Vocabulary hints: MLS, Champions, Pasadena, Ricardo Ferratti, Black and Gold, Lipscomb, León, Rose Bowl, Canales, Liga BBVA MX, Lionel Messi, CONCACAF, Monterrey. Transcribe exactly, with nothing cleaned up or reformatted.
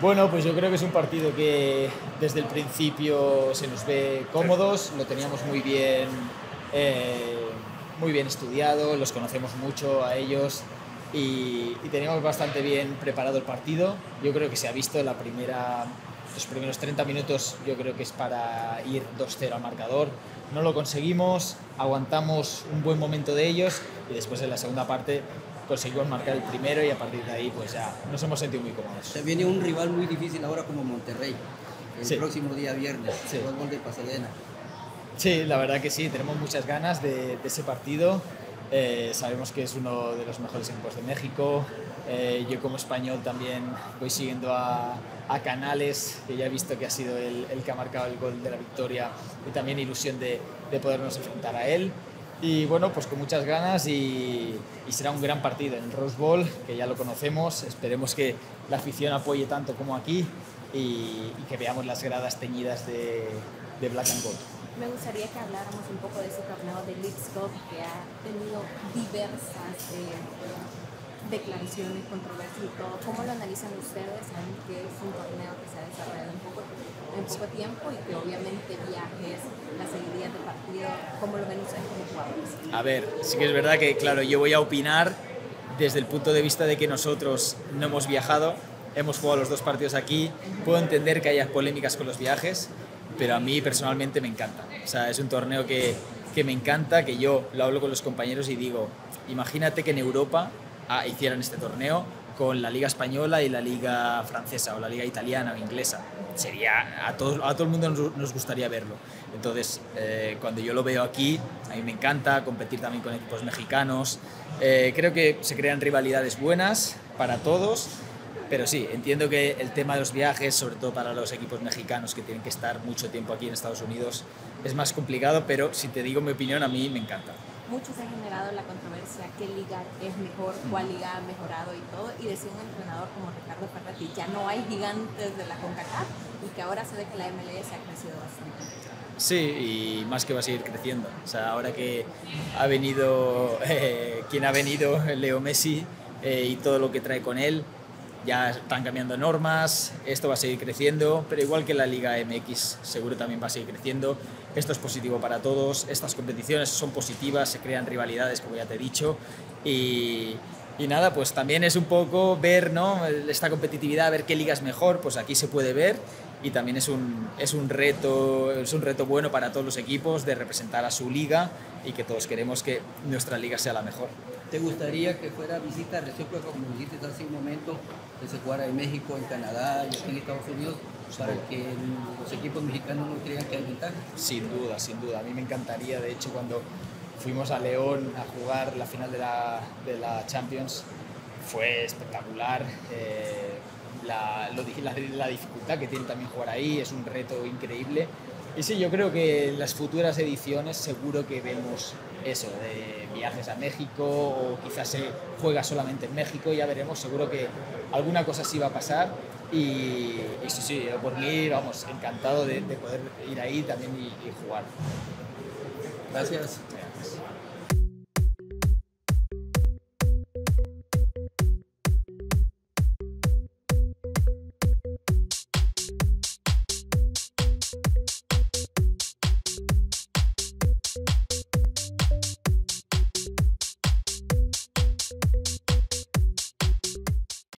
Bueno, pues yo creo que es un partido que desde el principio se nos ve cómodos, lo teníamos muy bien, eh, muy bien estudiado, los conocemos mucho a ellos y, y teníamos bastante bien preparado el partido. Yo creo que se ha visto la primera, los primeros treinta minutos, yo creo que es para ir dos cero al marcador. No lo conseguimos, aguantamos un buen momento de ellos y después en la segunda parte conseguimos marcar el primero y a partir de ahí pues ya nos hemos sentido muy cómodos. Se viene un rival muy difícil ahora como Monterrey, el sí. próximo día viernes, sí. el gol de Pasadena. Sí, la verdad que sí, tenemos muchas ganas de, de ese partido. Eh, sabemos que es uno de los mejores equipos de México. Eh, yo como español también voy siguiendo a, a Canales, que ya he visto que ha sido el, el que ha marcado el gol de la victoria, y también ilusión de, de podernos enfrentar a él. Y bueno, pues con muchas ganas y, y será un gran partido en Rose Bowl, que ya lo conocemos. Esperemos que la afición apoye tanto como aquí y, y que veamos las gradas teñidas de, de Black and Gold. Me gustaría que habláramos un poco de su torneo de Lipscomb, que ha tenido diversas eh, declaraciones, controversias y todo. ¿Cómo lo analizan ustedes? Saben que es un torneo que se ha desarrollado en poco, en poco tiempo y que obviamente viajes, la seguidilla del partido, ¿cómo lo ven ustedes como jugadores? A ver, sí que es verdad que, claro, yo voy a opinar desde el punto de vista de que nosotros no hemos viajado, hemos jugado los dos partidos aquí, puedo entender que haya polémicas con los viajes, pero a mí personalmente me encanta. O sea, es un torneo que, que me encanta, que yo lo hablo con los compañeros y digo, imagínate que en Europa ah, hicieran este torneo con la Liga Española y la Liga Francesa o la Liga Italiana o Inglesa. Sería, a todo, a todo el mundo nos, nos gustaría verlo. Entonces, eh, cuando yo lo veo aquí, a mí me encanta competir también con equipos mexicanos. Eh, creo que se crean rivalidades buenas para todos. Pero sí, entiendo que el tema de los viajes, sobre todo para los equipos mexicanos que tienen que estar mucho tiempo aquí en Estados Unidos, es más complicado, pero si te digo mi opinión, a mí me encanta. Muchos han generado la controversia, qué liga es mejor, cuál liga ha mejorado y todo, y decía un entrenador como Ricardo Ferratti, ya no hay gigantes de la CONCACAF y que ahora se ve que la M L S ha crecido bastante. Sí, y más que va a seguir creciendo. O sea, ahora que ha venido, eh, quien ha venido, Leo Messi, eh, y todo lo que trae con él, ya están cambiando normas, esto va a seguir creciendo, pero igual que la Liga M X seguro también va a seguir creciendo. Esto es positivo para todos, estas competiciones son positivas, se crean rivalidades, como ya te he dicho, y, y nada, pues también es un poco ver, ¿no?, esta competitividad, ver qué liga es mejor, pues aquí se puede ver, y también es un, es un reto, es un reto bueno para todos los equipos de representar a su liga y que todos queremos que nuestra liga sea la mejor. ¿Te gustaría que fuera visita recíproca, como dijiste hace un momento, que se jugara en México, en Canadá y aquí en Estados Unidos, para que los equipos mexicanos no crean que hay ventaja? Sin duda, sin duda. A mí me encantaría, de hecho, cuando fuimos a León a jugar la final de la, de la Champions, fue espectacular. Eh, la, lo, la, la dificultad que tiene también jugar ahí es un reto increíble. Y sí, yo creo que en las futuras ediciones seguro que vemos eso, de viajes a México o quizás se juega solamente en México, ya veremos, seguro que alguna cosa sí va a pasar y, y sí, sí, por mí, vamos, encantado de, de poder ir ahí también y, y jugar. Gracias. Gracias.